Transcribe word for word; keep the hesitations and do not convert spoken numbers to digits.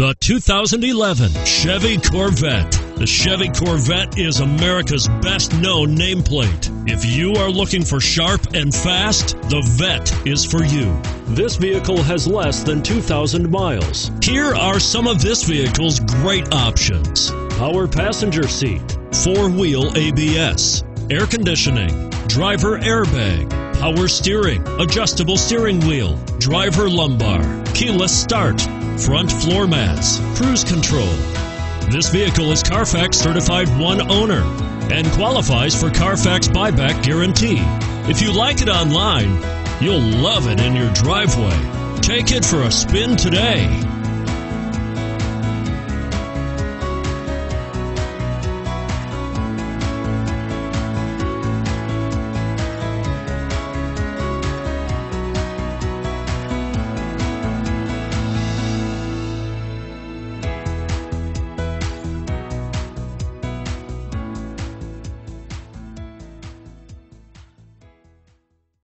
The two thousand eleven Chevy Corvette. The Chevy Corvette is America's best-known nameplate. If you are looking for sharp and fast, the Vette is for you. This vehicle has less than two thousand miles. Here are some of this vehicle's great options: power passenger seat, four-wheel A B S, air conditioning, driver airbag, power steering, adjustable steering wheel, driver lumbar, keyless start, front floor mats, cruise control. This vehicle is Carfax certified one owner and qualifies for Carfax buyback guarantee. If you like it online, you'll love it in your driveway. Take it for a spin today.